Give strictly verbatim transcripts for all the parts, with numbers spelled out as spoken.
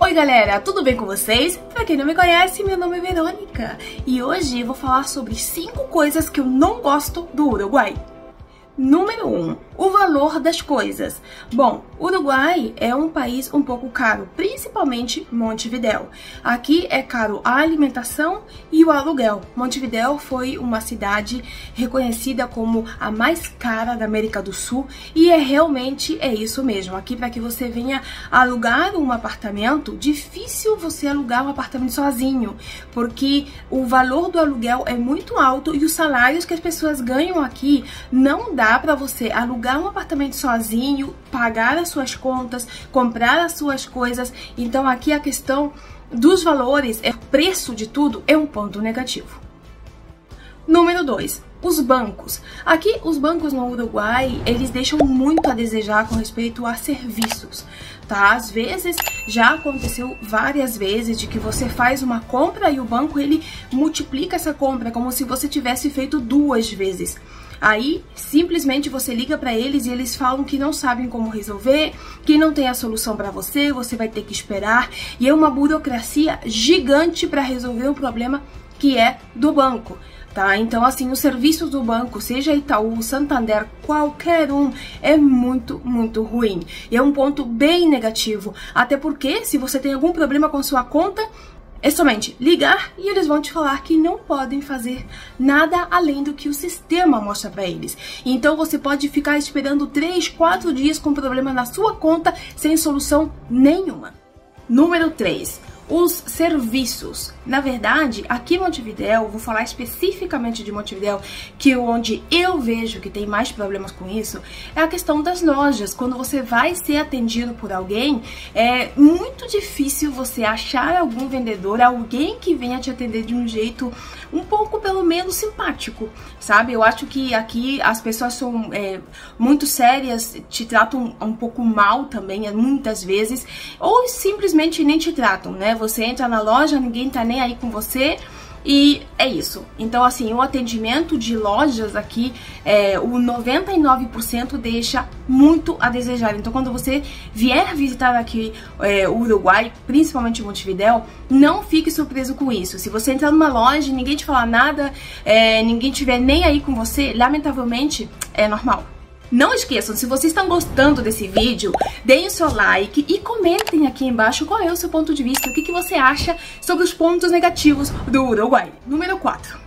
Oi galera, tudo bem com vocês? Pra quem não me conhece, meu nome é Verônica e hoje eu vou falar sobre cinco coisas que eu não gosto do Uruguai. Número um, o valor das coisas. Bom, o Uruguai é um país um pouco caro, principalmente Montevidéu. Aqui é caro a alimentação e o aluguel. Montevidéu foi uma cidade reconhecida como a mais cara da América do Sul e é realmente é isso mesmo. Aqui, para que você venha alugar um apartamento, difícil você alugar um apartamento sozinho, porque o valor do aluguel é muito alto e os salários que as pessoas ganham aqui não dá para você alugar um apartamento sozinho, pagar as suas contas, comprar as suas coisas. Então aqui a questão dos valores, é, o preço de tudo é um ponto negativo. Número dois, os bancos. Aqui os bancos no Uruguai, eles deixam muito a desejar com respeito a serviços, tá? Às vezes, já aconteceu várias vezes de que você faz uma compra e o banco ele multiplica essa compra como se você tivesse feito duas vezes. Aí, simplesmente você liga para eles e eles falam que não sabem como resolver, que não tem a solução para você, você vai ter que esperar. E é uma burocracia gigante para resolver um problema que é do banco, tá? Então, assim, os serviços do banco, seja Itaú, Santander, qualquer um, é muito, muito ruim. E é um ponto bem negativo, até porque se você tem algum problema com sua conta, é somente ligar e eles vão te falar que não podem fazer nada além do que o sistema mostra para eles. Então você pode ficar esperando três, quatro dias com problema na sua conta sem solução nenhuma. Número três, os serviços. Na verdade, aqui em Montevidéu, vou falar especificamente de Montevidéu, que onde eu vejo que tem mais problemas com isso, é a questão das lojas. Quando você vai ser atendido por alguém, é muito difícil você achar algum vendedor, alguém que venha te atender de um jeito um pouco, pelo menos, simpático, sabe? Eu acho que aqui as pessoas são é, muito sérias, te tratam um pouco mal também, muitas vezes, ou simplesmente nem te tratam, né? Você entra na loja, ninguém tá nem aí com você e é isso. Então, assim, o atendimento de lojas aqui, é, o noventa e nove por cento deixa muito a desejar. Então, quando você vier visitar aqui é, o Uruguai, principalmente Montevidéu, não fique surpreso com isso. Se você entrar numa loja e ninguém te falar nada, é, ninguém tiver nem aí com você, lamentavelmente, é normal. Não esqueçam, se vocês estão gostando desse vídeo, deem o seu like e comentem aqui embaixo qual é o seu ponto de vista, o que, que você acha sobre os pontos negativos do Uruguai. Número quatro,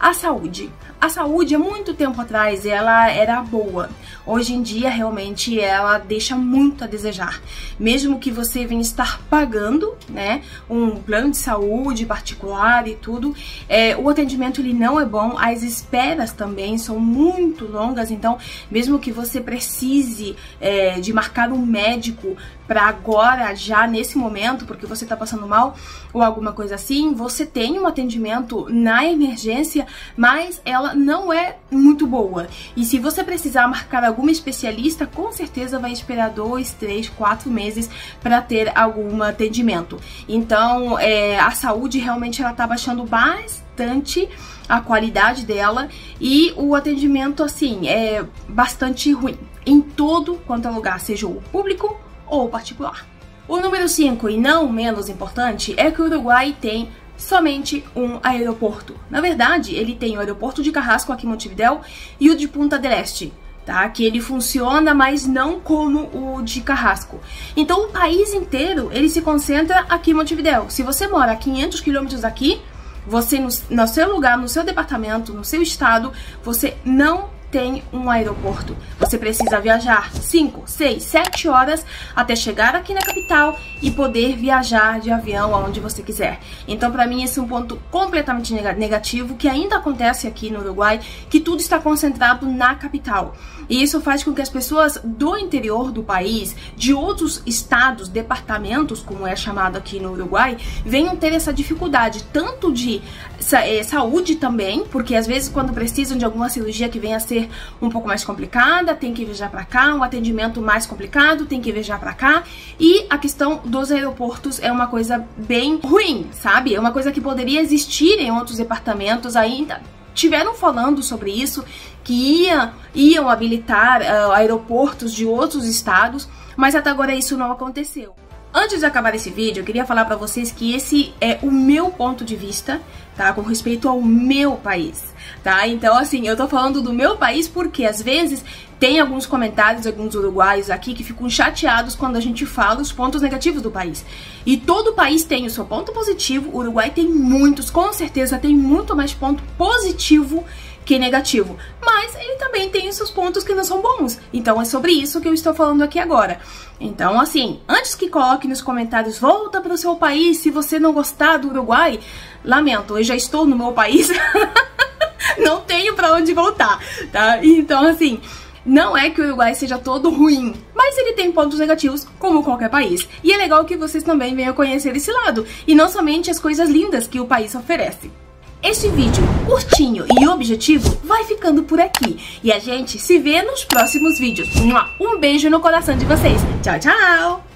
a saúde. A saúde, há muito tempo atrás, ela era boa. Hoje em dia, realmente, ela deixa muito a desejar. Mesmo que você venha estar pagando, né, um plano de saúde particular e tudo, é, o atendimento ele não é bom, as esperas também são muito longas, então, mesmo que você precise é, de marcar um médico para agora, já nesse momento, porque você está passando mal ou alguma coisa assim, você tem um atendimento na emergência, mas ela não é muito boa. E se você precisar marcar alguma especialista, com certeza vai esperar dois, três, quatro meses para ter algum atendimento. Então, é, a saúde realmente ela tá baixando bastante a qualidade dela e o atendimento, assim, é bastante ruim em todo quanto é lugar, seja o público ou o particular. O número cinco, e não menos importante, é que o Uruguai tem somente um aeroporto. Na verdade, ele tem o aeroporto de Carrasco aqui em Montevidéu e o de Punta del Este, tá? Que ele funciona, mas não como o de Carrasco. Então, o país inteiro, ele se concentra aqui em Montevidéu. Se você mora a quinhentos quilômetros daqui, você, no, no seu lugar, no seu departamento, no seu estado, você não tem um aeroporto. Você precisa viajar cinco, seis, sete horas até chegar aqui na capital e poder viajar de avião aonde você quiser. Então, para mim, esse é um ponto completamente negativo que ainda acontece aqui no Uruguai, que tudo está concentrado na capital. E isso faz com que as pessoas do interior do país, de outros estados, departamentos, como é chamado aqui no Uruguai, venham ter essa dificuldade, tanto de saúde também, porque às vezes quando precisam de alguma cirurgia que venha a ser um pouco mais complicada, tem que viajar para cá, um atendimento mais complicado, tem que viajar para cá, e a questão dos aeroportos é uma coisa bem ruim, sabe? É uma coisa que poderia existir em outros departamentos ainda. Tiveram falando sobre isso, que ia, iam habilitar uh, aeroportos de outros estados, mas até agora isso não aconteceu. Antes de acabar esse vídeo, eu queria falar pra vocês que esse é o meu ponto de vista, tá? Com respeito ao meu país, tá? Então, assim, eu tô falando do meu país porque, às vezes, tem alguns comentários, alguns uruguaios aqui que ficam chateados quando a gente fala os pontos negativos do país. E todo país tem o seu ponto positivo, o Uruguai tem muitos, com certeza tem muito mais ponto positivo que negativo, mas ele também tem seus pontos que não são bons, então é sobre isso que eu estou falando aqui agora. Então, assim, antes que coloque nos comentários, volta para o seu país, se você não gostar do Uruguai, lamento, eu já estou no meu país, não tenho para onde voltar, tá? Então, assim, não é que o Uruguai seja todo ruim, mas ele tem pontos negativos, como qualquer país. E é legal que vocês também venham conhecer esse lado, e não somente as coisas lindas que o país oferece. Este vídeo curtinho e objetivo vai ficando por aqui. E a gente se vê nos próximos vídeos. Um beijo no coração de vocês. Tchau, tchau!